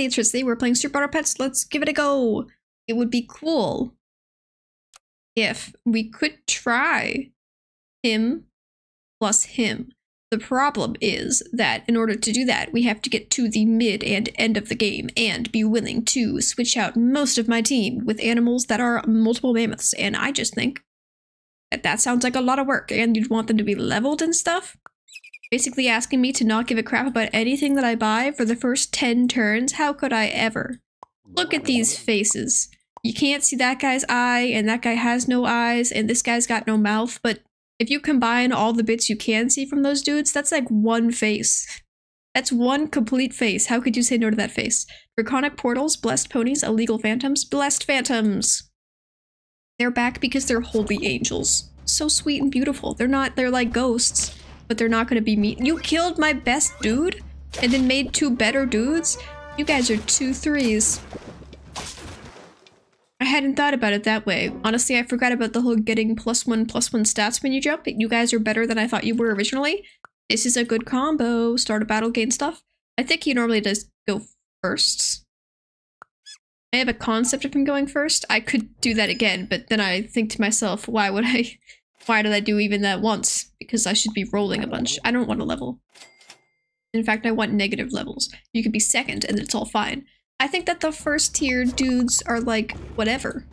Betty and Tristan. We're playing Super Auto Pets. Let's give it a go. It would be cool if we could try him plus him. The problem is that in order to do that, we have to get to the mid and end of the game and be willing to switch out most of my team with animals that are multiple mammoths. And I just think that that sounds like a lot of work, and you'd want them to be leveled and stuff. Basically asking me to not give a crap about anything that I buy for the first 10 turns. How could I ever? Look at these faces. You can't see that guy's eye, and that guy has no eyes, and this guy's got no mouth, but if you combine all the bits you can see from those dudes, that's like one face. That's one complete face. How could you say no to that face? Draconic portals, blessed ponies, illegal phantoms, blessed phantoms. They're back because they're holy angels. So sweet and beautiful. They're like ghosts, but they're not gonna be me. You killed my best dude and then made two better dudes? You guys are 2 3s. I hadn't thought about it that way. Honestly, I forgot about the whole getting +1/+1 stats when you jump. You guys are better than I thought you were originally. This is a good combo. Start a battle, gain stuff. I think he normally does go first. I have a concept of him going first. I could do that again, but then I think to myself, why did I do even that once? Because I should be rolling a bunch. I don't want a level. In fact, I want negative levels. You could be second and it's all fine. I think that the first tier dudes are like, whatever.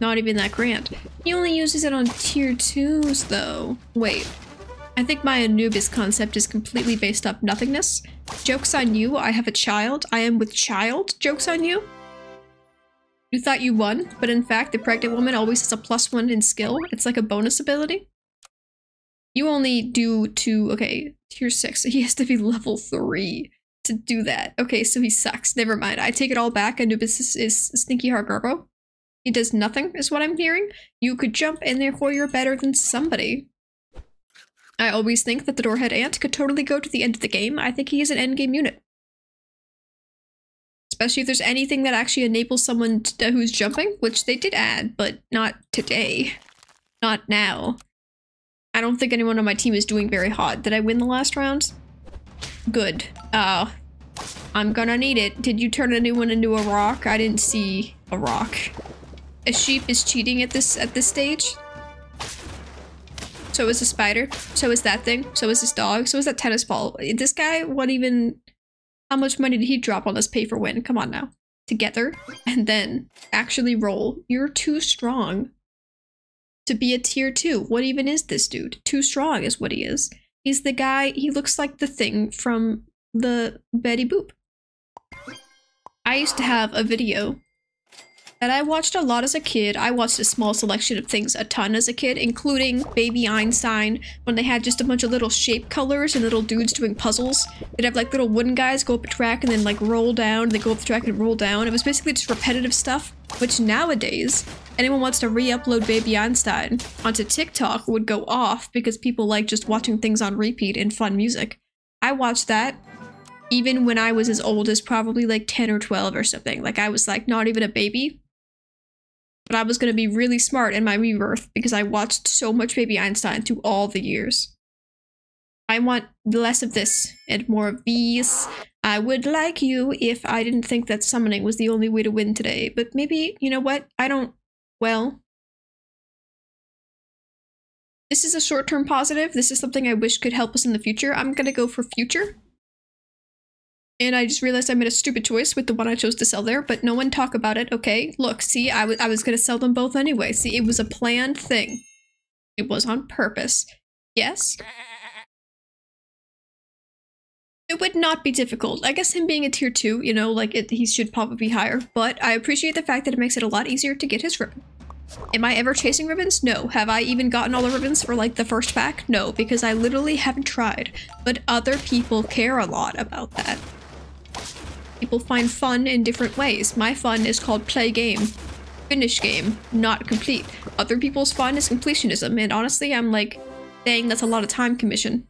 Not even that grand. He only uses it on tier 2s though. Wait, I think my Anubis concept is completely based up nothingness. Joke's on you, I have a child. I am with child, joke's on you. You thought you won, but in fact the pregnant woman always has a +1 in skill. It's like a bonus ability. You only do 2, okay, tier 6, he has to be level 3. To do that. Okay, so he sucks. Never mind. I take it all back. Anubis is stinky hard garbo. He does nothing is what I'm hearing. You could jump and therefore you're better than somebody. I always think that the Doorhead Ant could totally go to the end of the game. I think he is an endgame unit. Especially if there's anything that actually enables someone who's jumping, which they did add, but not today. Not now. I don't think anyone on my team is doing very hot. Did I win the last round? Good. I'm gonna need it. Did you turn anyone into a rock? I didn't see a rock. A sheep is cheating at this stage. So is a spider. So is that thing. So is this dog. So is that tennis ball. This guy, what even... How much money did he drop on this pay for win? Come on now. Together. And then actually roll. You're too strong to be a tier 2. What even is this dude? Too strong is what he is. He's the guy, he looks like the thing from the Betty Boop. I used to have a video that I watched a lot as a kid. I watched a small selection of things a ton as a kid, including Baby Einstein, when they had just a bunch of little shape colors and little dudes doing puzzles. They'd have like little wooden guys go up a track and then like roll down, they go up the track and roll down. It was basically just repetitive stuff, which nowadays, anyone wants to re-upload Baby Einstein onto TikTok would go off because people like just watching things on repeat and fun music. I watched that even when I was as old as probably like 10 or 12 or something. Like I was like not even a baby. But I was going to be really smart in my rebirth because I watched so much Baby Einstein through all the years. I want less of this and more of these. I would like you if I didn't think that summoning was the only way to win today. But maybe, you know what? I don't... Well, this is a short-term positive. This is something I wish could help us in the future. I'm gonna go for future. And I just realized I made a stupid choice with the one I chose to sell there, but no one talk about it, okay? Look, see, I was gonna sell them both anyway. See, it was a planned thing. It was on purpose. Yes? It would not be difficult. I guess him being a tier 2, you know, like he should probably be higher, but I appreciate the fact that it makes it a lot easier to get his ribbon. Am I ever chasing ribbons? No. Have I even gotten all the ribbons for like the first pack? No, because I literally haven't tried, but other people care a lot about that. People find fun in different ways. My fun is called play game, finish game, not complete. Other people's fun is completionism, and honestly, I'm like saying that's a lot of time commission.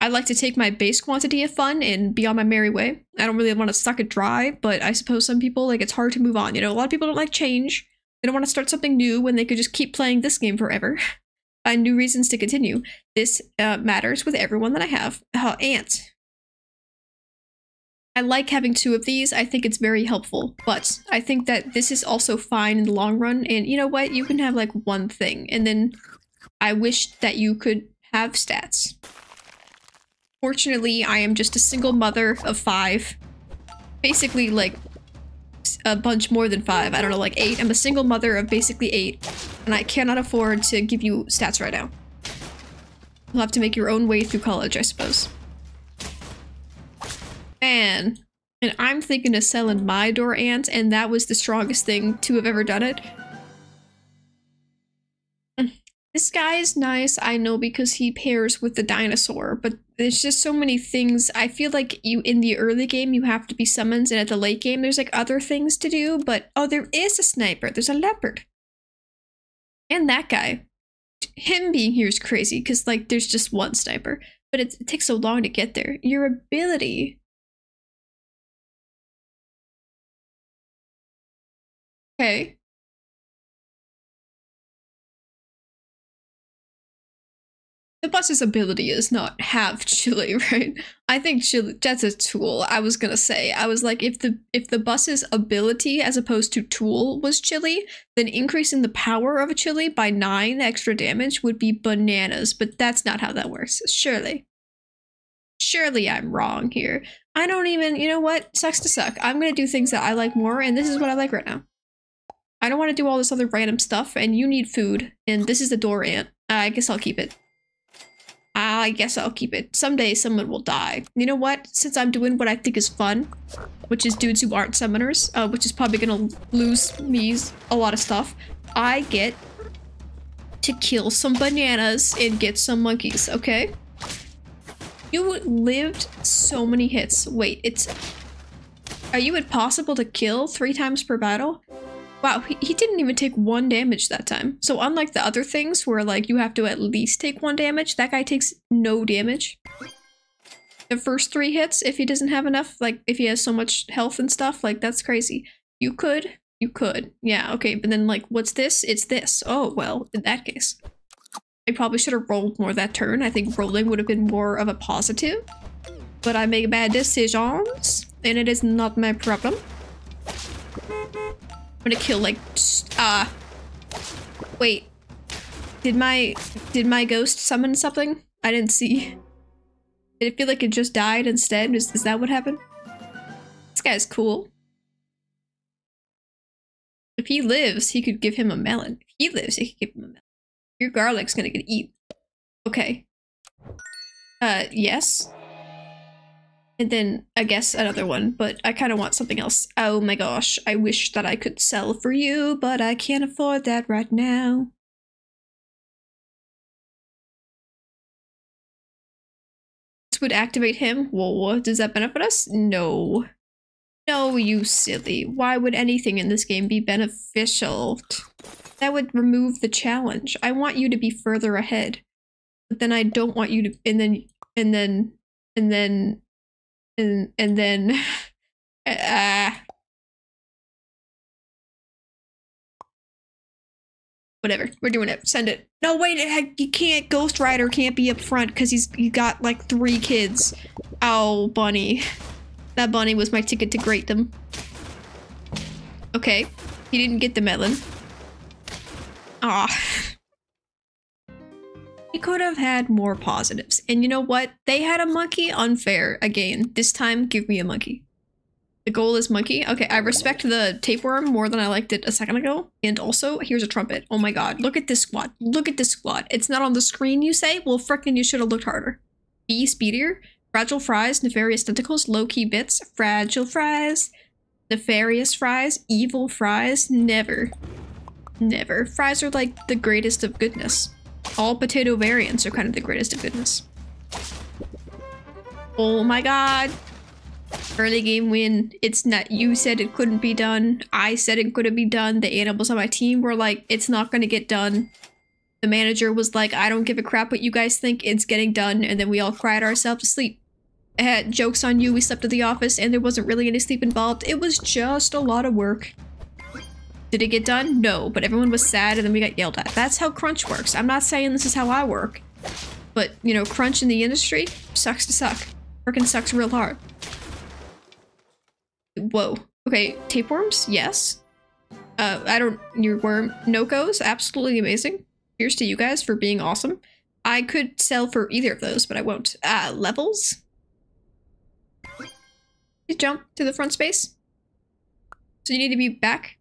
I like to take my base quantity of fun and be on my merry way. I don't really want to suck it dry, but I suppose some people, like, it's hard to move on. You know, a lot of people don't like change. They don't want to start something new when they could just keep playing this game forever. Find new reasons to continue. This matters with everyone that I have. Ant. I like having two of these. I think it's very helpful, but I think that this is also fine in the long run. And you know what? You can have like one thing, and then I wish that you could have stats. Fortunately, I am just a single mother of 5. Basically, like a bunch more than 5. I don't know, like 8. I'm a single mother of basically 8, and I cannot afford to give you stats right now. You'll have to make your own way through college, I suppose. Man, and I'm thinking of selling my door ant, and that was the strongest thing to have ever done it. This guy is nice, I know, because he pairs with the dinosaur, but there's just so many things. I feel like you in the early game, you have to be summons, and at the late game, there's like other things to do, but oh, there is a sniper. There's a leopard. And that guy. Him being here is crazy, because like there's just one sniper, but it takes so long to get there. Your ability... Okay. The boss's ability is not have Chili, right? I think Chili, that's a tool. I was gonna say, I was like, if the boss's ability as opposed to tool was Chili, then increasing the power of a Chili by 9 extra damage would be bananas, but that's not how that works, surely. Surely I'm wrong here. I don't even, you know what? Sucks to suck. I'm gonna do things that I like more, and this is what I like right now. I don't want to do all this other random stuff, and you need food, and this is the door ant. I guess I'll keep it. I guess I'll keep it. Someday someone will die. You know what? Since I'm doing what I think is fun, which is dudes who aren't summoners, which is probably gonna lose me a lot of stuff, I get to kill some bananas and get some monkeys, okay? You lived so many hits. Wait, it's... Are you impossible to kill 3 times per battle? Wow, he didn't even take 1 damage that time. So unlike the other things where like you have to at least take 1 damage, that guy takes no damage. The first 3 hits, if he doesn't have enough, like if he has so much health and stuff, like that's crazy. You could. Yeah, okay, but then like, what's this? It's this. Oh, well, in that case. I probably should have rolled more that turn. I think rolling would have been more of a positive. But I make bad decisions, and it is not my problem. I'm gonna kill like wait, did my ghost summon something? I didn't see. Did it feel like it just died instead? Is that what happened? This guy's cool. If he lives, he could give him a melon. If he lives, he could give him a melon. Your garlic's gonna get eaten. Okay. Yes. And then, I guess, another one, but I kind of want something else. Oh my gosh, I wish that I could sell for you, but I can't afford that right now. This would activate him. Whoa, does that benefit us? No. No, you silly. Why would anything in this game be beneficial? That would remove the challenge. I want you to be further ahead, but then I don't want you to- whatever, we're doing it. Send it. No, wait, you can't. Ghost Rider can't be up front because he got like 3 kids. Ow, bunny. That bunny was my ticket to grate them. Okay, he didn't get the melon. Ah. He could have had more positives, and you know what? They had a monkey. Unfair again. This time, give me a monkey. The goal is monkey. Okay, I respect the tapeworm more than I liked it a second ago. And also, here's a trumpet. Oh my god, look at this squad. Look at this squad. It's not on the screen, you say? Well, frickin', you should have looked harder. Be speedier. Fragile fries, nefarious tentacles, low-key bits, fragile fries, nefarious fries, evil fries. Never. Never. Fries are like the greatest of goodness. All potato variants are kind of the greatest of goodness. Oh my god. Early game win. It's not, you said it couldn't be done. I said it couldn't be done. The animals on my team were like, it's not gonna get done. The manager was like, I don't give a crap what you guys think. It's getting done. And then we all cried ourselves to sleep. I had jokes on you. We slept at the office and there wasn't really any sleep involved. It was just a lot of work. Did it get done? No, but everyone was sad and then we got yelled at. That's how crunch works. I'm not saying this is how I work, but you know, crunch in the industry sucks to suck. Frickin' sucks real hard. Whoa. Okay, tapeworms? Yes. I don't... Your worm... Nokos? Absolutely amazing. Cheers to you guys for being awesome. I could sell for either of those, but I won't. Levels? You jump to the front space? So you need to be back?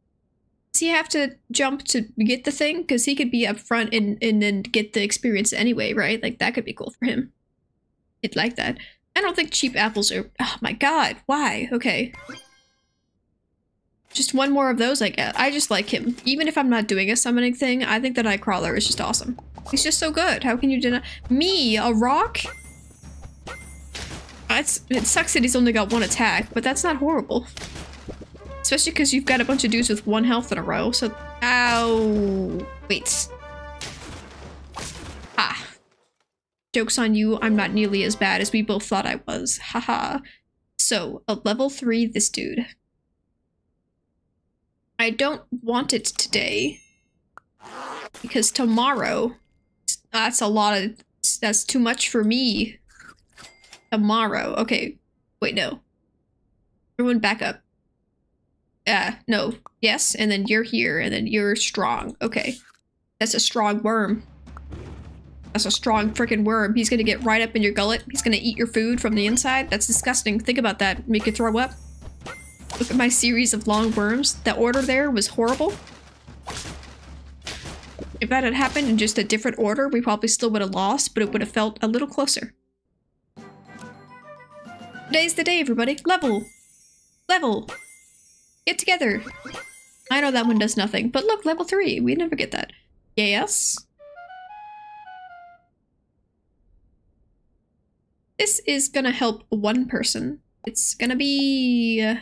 Does he have to jump to get the thing? Because he could be up front and then get the experience anyway, right? Like, that could be cool for him. He'd like that. I don't think cheap apples are... Oh my god, why? Okay. Just one more of those, I guess. I just like him. Even if I'm not doing a summoning thing, I think that Nightcrawler is just awesome. He's just so good. How can you deny... Me, a rock? It sucks that he's only got one attack, but that's not horrible. Especially because you've got a bunch of dudes with one health in a row, so... Ow... Wait. Ah. Joke's on you, I'm not nearly as bad as we both thought I was. Haha. So, a level 3 this dude. I don't want it today. Because tomorrow... That's a lot of... That's too much for me. Tomorrow. Okay. Wait, no. Everyone back up. No. Yes, and then you're here, and then you're strong. Okay. That's a strong worm. That's a strong freaking worm. He's gonna get right up in your gullet. He's gonna eat your food from the inside. That's disgusting. Think about that. Make you throw up. Look at my series of long worms. The order there was horrible. If that had happened in just a different order, we probably still would have lost, but it would have felt a little closer. Today's the day, everybody. Level! Level! Get together! I know that one does nothing, but look, level 3! We never get that. Yes? This is gonna help one person. It's gonna be...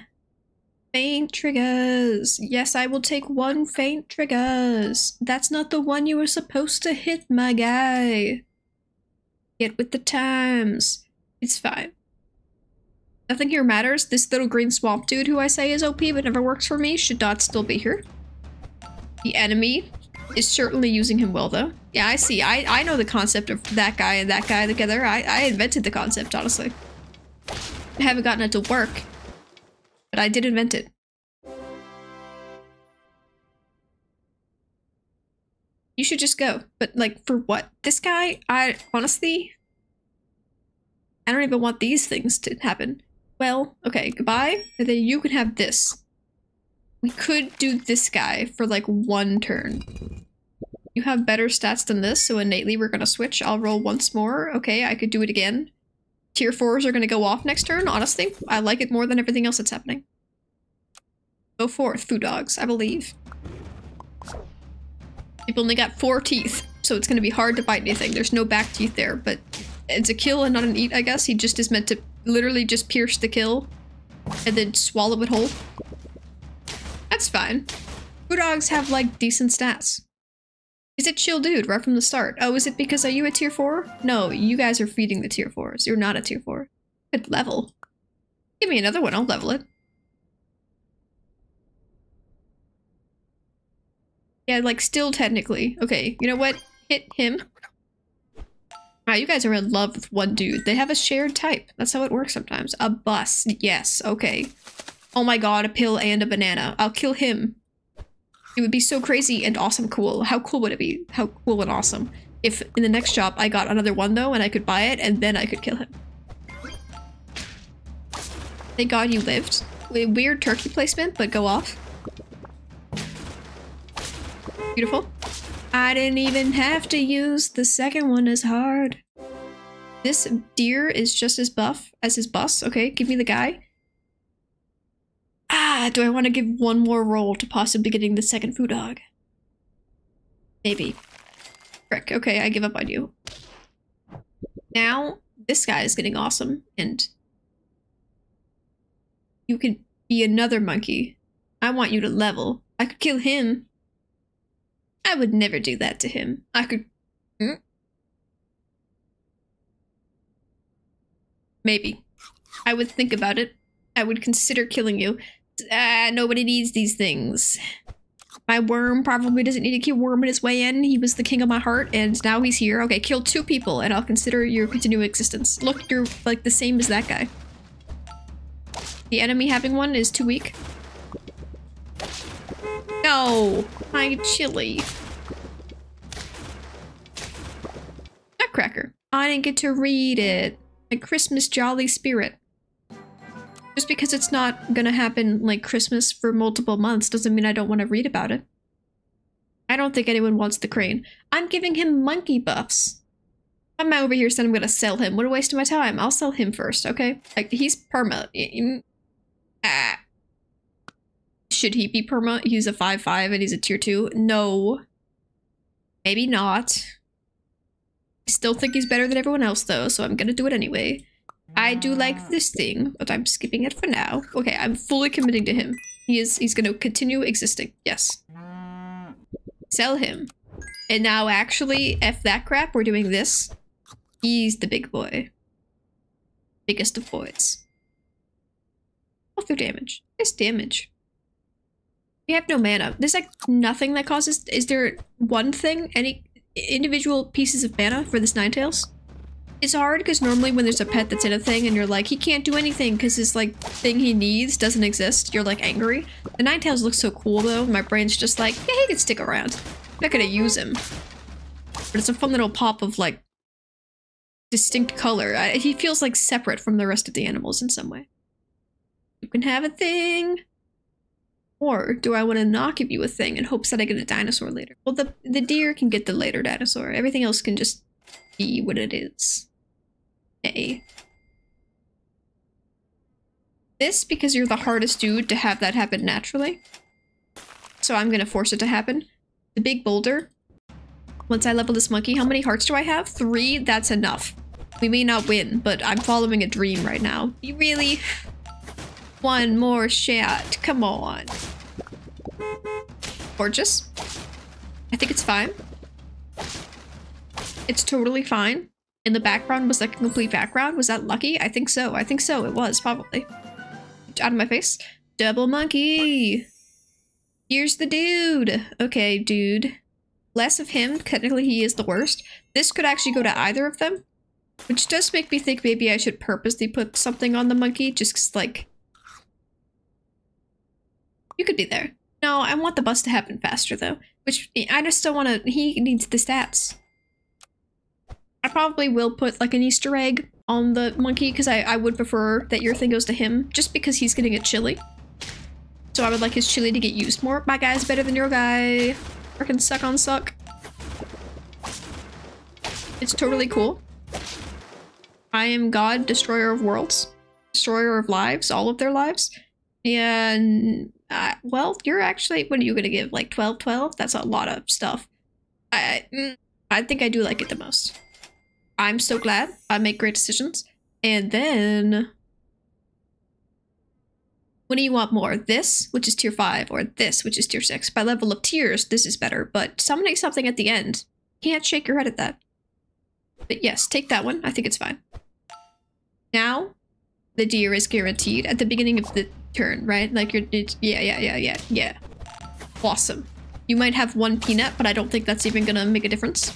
Faint triggers! Yes, I will take one faint triggers! That's not the one you were supposed to hit, my guy! Get with the times. It's fine. Nothing here matters. This little green swamp dude who I say is OP but never works for me should not still be here. The enemy is certainly using him well, though. Yeah, I see. I know the concept of that guy together. I invented the concept, honestly. I haven't gotten it to work, but I did invent it. You should just go. But, like, for what? This guy? I don't even want these things to happen. Well, okay, goodbye, and then you can have this. We could do this guy for like one turn. You have better stats than this, so innately we're gonna switch. I'll roll once more. Okay, I could do it again. Tier 4s are gonna go off next turn, honestly. I like it more than everything else that's happening. Go forth, food dogs, I believe. You've only got 4 teeth, so it's gonna be hard to bite anything. There's no back teeth there, but it's a kill and not an eat, I guess. He just is meant to literally just pierce the kill and then swallow it whole. That's fine. Food dogs have like decent stats. He's a chill dude right from the start. Oh, is it because are you a tier 4? No, you guys are feeding the tier 4s. You're not a tier 4. Good level. Give me another one, I'll level it. Yeah, like still technically. Okay, you know what? Hit him. Wow, you guys are in love with one dude. They have a shared type. That's how it works sometimes. A bus. Yes. Okay. Oh my god, a pill and a banana. I'll kill him. It would be so crazy and awesome cool. How cool would it be? How cool and awesome. If in the next shop I got another one though and I could buy it and then I could kill him. Thank god you lived. Weird turkey placement, but go off. Beautiful. I didn't even have to use the second one as hard. This deer is just as buff as his bus. Okay, give me the guy. Ah, do I want to give one more roll to possibly getting the second food dog? Maybe. Frick, okay, I give up on you. Now, this guy is getting awesome, and... You can be another monkey. I want you to level. I could kill him. I would never do that to him. I could... Maybe. I would think about it. I would consider killing you. Nobody needs these things. My worm probably doesn't need to kill worm in his way in. He was the king of my heart, and now he's here. Okay, kill 2 people, and I'll consider your continuing existence. Look, you're, like, the same as that guy. The enemy having one is too weak. No! My chili. Nutcracker. I didn't get to read it. My Christmas jolly spirit. Just because it's not gonna happen like Christmas for multiple months doesn't mean I don't want to read about it. I don't think anyone wants the crane. I'm giving him monkey buffs. I'm over here saying I'm gonna sell him. What a waste of my time. I'll sell him first, okay? Like, he's perma. Ah. Should he be perma? He's a 5/5 and he's a tier 2. No. Maybe not. I still think he's better than everyone else though, so I'm gonna do it anyway. I do like this thing, but I'm skipping it for now. Okay, I'm fully committing to him. He's gonna continue existing. Yes. Sell him. And now actually, F that crap, we're doing this. He's the big boy. Biggest of boys. Also damage. Nice damage. We have no mana. There's like nothing that causes... Is there one thing? Any individual pieces of mana for this Ninetales? It's hard because normally when there's a pet that's in a thing and you're like, he can't do anything because this like thing he needs doesn't exist, you're like angry. The Ninetales looks so cool though, my brain's just like, yeah, he can stick around. I'm not gonna use him. But it's a fun little pop of like distinct color. He feels like separate from the rest of the animals in some way. You can have a thing. Or do I want to not give you a thing in hopes that I get a dinosaur later? Well, the deer can get the later dinosaur. Everything else can just be what it is. Hey. This, because you're the hardest dude to have that happen naturally. So I'm gonna force it to happen. The big boulder. Once I level this monkey, how many hearts do I have? 3? That's enough. We may not win, but I'm following a dream right now. You really? One more shot. Come on. Gorgeous. I think it's fine. It's totally fine. In the background was like a complete background. Was that lucky? I think so. I think so. It was probably. Out of my face. Double monkey. Here's the dude. Okay, dude. Less of him. Technically, he is the worst. This could actually go to either of them, which does make me think maybe I should purposely put something on the monkey just 'cause, like, you could be there. No, I want the bus to happen faster though, which I just don't want to. He needs the stats. I probably will put like an Easter egg on the monkey because I would prefer that your thing goes to him just because he's getting a chili. So I would like his chili to get used more. My guy's better than your guy. Freaking suck on suck. It's totally cool. I am God, destroyer of worlds, destroyer of lives, all of their lives. And, well, you're actually, what are you gonna give, like 12, 12? That's a lot of stuff. I think I do like it the most. I'm so glad I make great decisions. And then, what do you want more? This, which is tier 5, or this, which is tier 6. By level of tiers, this is better, but summoning something at the end, can't shake your head at that. But yes, take that one. I think it's fine. Now, the deer is guaranteed at the beginning of the turn, right? Like you're, yeah. Awesome. You might have one peanut, but I don't think that's even gonna make a difference.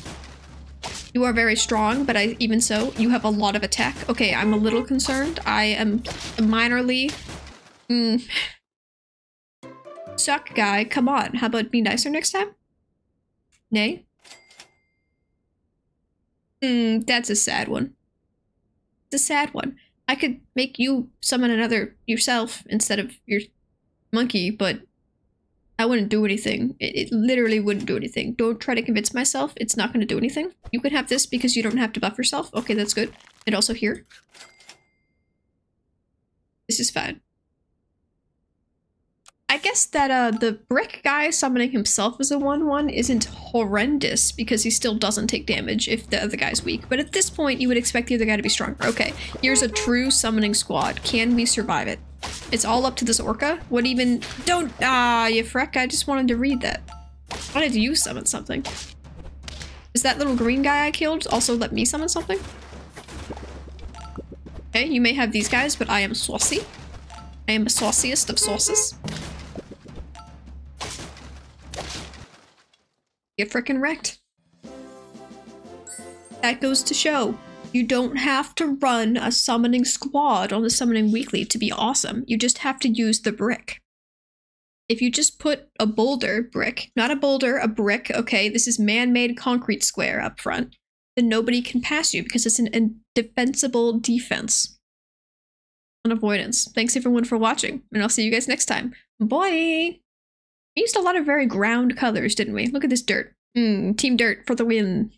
You are very strong, but even so, you have a lot of attack. Okay, I'm a little concerned. I am minorly... Suck guy, come on. How about be nicer next time? Nay? That's a sad one. It's a sad one. I could make you summon another yourself instead of your monkey, but I wouldn't do anything. It literally wouldn't do anything. Don't try to convince myself it's not going to do anything. You can have this because you don't have to buff yourself. Okay, that's good. And also here. This is fine. I guess that the brick guy summoning himself as a 1/1 isn't horrendous because he still doesn't take damage if the other guy's weak. But at this point, you would expect the other guy to be stronger. Okay, here's a true summoning squad. Can we survive it? It's all up to this orca. What even? Don't. Ah, you freck. I just wanted to read that. Why did you summon something? Is that little green guy I killed also let me summon something? Okay, you may have these guys, but I am saucy. I am the sauciest of sauces. Get frickin' wrecked. That goes to show You don't have to run a summoning squad on the summoning weekly to be awesome. You just have to use the brick. If you just put a boulder brick, not a boulder, a brick, okay, this is man-made concrete square up front, then nobody can pass you because it's an indefensible defense. On avoidance. Thanks everyone for watching, and I'll see you guys next time. Bye! We used a lot of very ground colors, didn't we? Look at this dirt. Team dirt for the win.